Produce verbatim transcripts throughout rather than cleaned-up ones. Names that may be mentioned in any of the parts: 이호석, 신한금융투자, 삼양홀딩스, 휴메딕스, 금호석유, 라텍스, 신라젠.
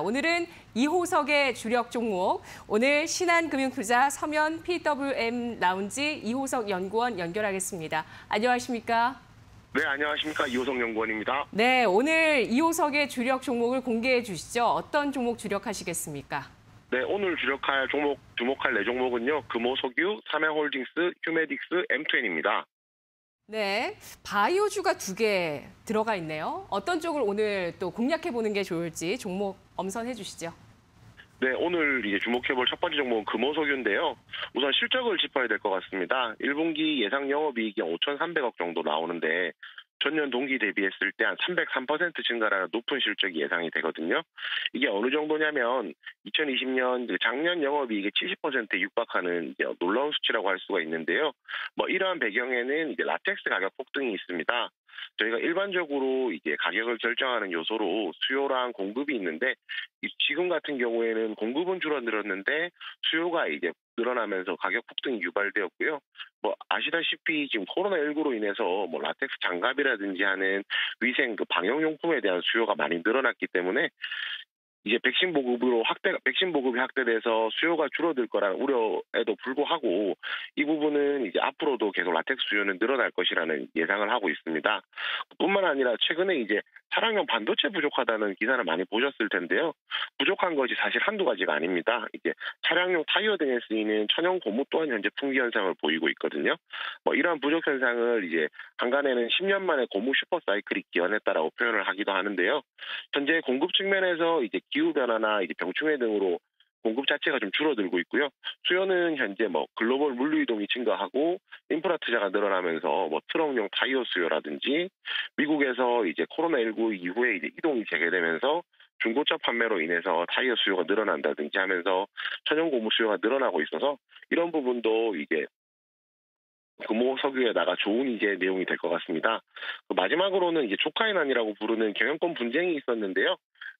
오늘은 이호석의 주력 종목, 오늘 신한금융투자 서면 피더블유엠 라운지 이호석 연구원 연결하겠습니다. 안녕하십니까? 네, 안녕하십니까? 이호석 연구원입니다. 네, 오늘 이호석의 주력 종목을 공개해 주시죠. 어떤 종목 주력하시겠습니까? 네, 오늘 주력할 종목, 주목할 네 종목은요. 금호석유, 삼양홀딩스, 휴메딕스, 엠투엔입니다. 네, 바이오주가 두 개 들어가 있네요. 어떤 쪽을 오늘 또 공략해보는 게 좋을지 종목 엄선해 주시죠. 네, 오늘 이제 주목해볼 첫 번째 종목은 금호석유인데요. 우선 실적을 짚어야 될 것 같습니다. 일분기 예상 영업이익이 오천삼백억 정도 나오는데 전년 동기 대비했을 때 한 삼백삼 퍼센트 증가라는 높은 실적이 예상이 되거든요. 이게 어느 정도냐면 이천이십 년 작년 영업이익의 칠십 퍼센트에 육박하는 이제 놀라운 수치라고 할 수가 있는데요. 뭐 이러한 배경에는 이제 라텍스 가격 폭등이 있습니다. 저희가 일반적으로 이제 가격을 결정하는 요소로 수요랑 공급이 있는데 지금 같은 경우에는 공급은 줄어들었는데 수요가 이제 늘어나면서 가격 폭등이 유발되었고요. 뭐 아시다시피 지금 코로나 십구로 인해서 뭐 라텍스 장갑이라든지 하는 위생 그 방역용품에 대한 수요가 많이 늘어났기 때문에 이제 백신 보급으로 확대 백신 보급이 확대돼서 수요가 줄어들 거라는 우려에도 불구하고 이 부분은 이제 앞으로도 계속 라텍스 수요는 늘어날 것이라는 예상을 하고 있습니다. 뿐만 아니라 최근에 이제 차량용 반도체 부족하다는 기사를 많이 보셨을 텐데요. 부족한 것이 사실 한두 가지가 아닙니다. 이제 차량용 타이어 등에 쓰이는 천연 고무 또한 현재 품귀 현상을 보이고 있거든요. 뭐 이러한 부족 현상을 이제 한간에는 십 년 만에 고무 슈퍼 사이클이 기원했다라고 표현을 하기도 하는데요. 현재 공급 측면에서 이제 기후변화나 이제 병충해 등으로 공급 자체가 좀 줄어들고 있고요. 수요는 현재 뭐 글로벌 물류 이동이 증가하고 인프라 투자가 늘어나면서 뭐 트럭용 타이어 수요라든지 미국에서 이제 코로나 십구 이후에 이제 이동이 재개되면서 중고차 판매로 인해서 타이어 수요가 늘어난다든지 하면서 천연 고무 수요가 늘어나고 있어서 이런 부분도 이제 금호석유에다가 좋은 이제 내용이 될 것 같습니다. 마지막으로는 이제 조카인안이라고 부르는 경영권 분쟁이 있었는데요.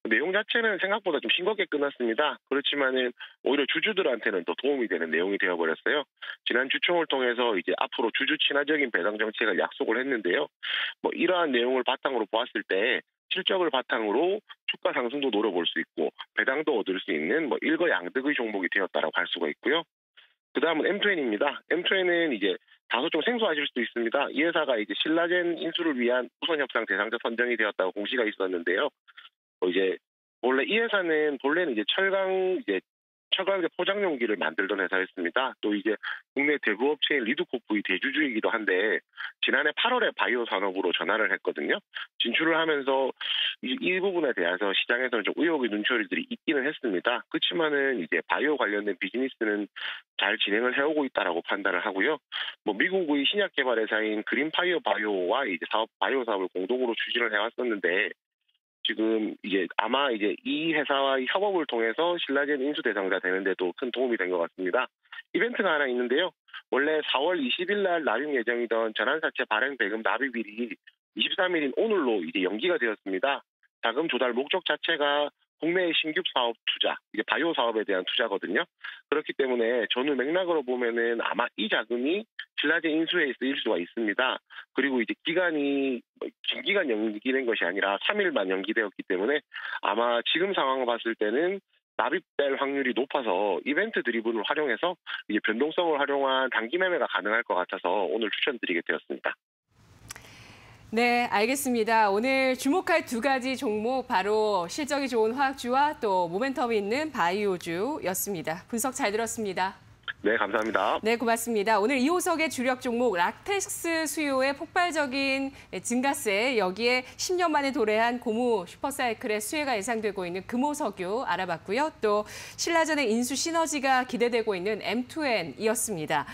내용 자체는 생각보다 좀 싱겁게 끝났습니다. 그렇지만은 오히려 주주들한테는 더 도움이 되는 내용이 되어버렸어요. 지난 주총을 통해서 이제 앞으로 주주 친화적인 배당 정책을 약속을 했는데요. 뭐 이러한 내용을 바탕으로 보았을 때 실적을 바탕으로 주가 상승도 노려볼 수 있고 배당도 얻을 수 있는 뭐 일거양득의 종목이 되었다라고 할 수가 있고요. 그 다음은 엠투엔입니다. 엠투엔은 이제 다소 좀 생소하실 수도 있습니다. 이 회사가 이제 신라젠 인수를 위한 우선 협상 대상자 선정이 되었다고 공시가 있었는데요. 어 이제 원래 이 회사는 본래는 이제 철강 이제 철강제 포장 용기를 만들던 회사였습니다. 또 이제 국내 대부 업체인 리드코프의 대주주이기도 한데 지난해 팔월에 바이오 산업으로 전환을 했거든요. 진출을 하면서 이, 이 부분에 대해서 시장에서는 좀 의혹의 눈초리들이 있기는 했습니다. 그렇지만은 이제 바이오 관련된 비즈니스는 잘 진행을 해오고 있다라고 판단을 하고요. 뭐 미국의 신약 개발 회사인 그린파이어 바이오와 이제 사업 바이오 사업을 공동으로 추진을 해왔었는데. 지금 이제 아마 이제 이 회사와의 협업을 통해서 신라젠 인수 대상자 되는데도 큰 도움이 된 것 같습니다. 이벤트가 하나 있는데요. 원래 사월 이십일 날 납입 예정이던 전환사채 발행 배금 납입일이 이십삼일인 오늘로 이제 연기가 되었습니다. 자금 조달 목적 자체가 국내의 신규 사업 투자, 이제 바이오 사업에 대한 투자거든요. 그렇기 때문에 전후 맥락으로 보면은 아마 이 자금이 신라젠 인수에 쓰일 수가 있습니다. 그리고 이제 기간이 긴 기간 연기된 것이 아니라 삼일만 연기되었기 때문에 아마 지금 상황을 봤을 때는 납입될 확률이 높아서 이벤트 드리븐을 활용해서 이제 변동성을 활용한 단기 매매가 가능할 것 같아서 오늘 추천드리게 되었습니다. 네, 알겠습니다. 오늘 주목할 두 가지 종목 바로 실적이 좋은 화학주와 또 모멘텀이 있는 바이오주였습니다. 분석 잘 들었습니다. 네, 감사합니다. 네, 고맙습니다. 오늘 이호석의 주력 종목 라텍스 수요의 폭발적인 증가세, 여기에 십 년 만에 도래한 고무 슈퍼사이클의 수혜가 예상되고 있는 금호석유 알아봤고요. 또 신라젠의 인수 시너지가 기대되고 있는 엠투엔이었습니다.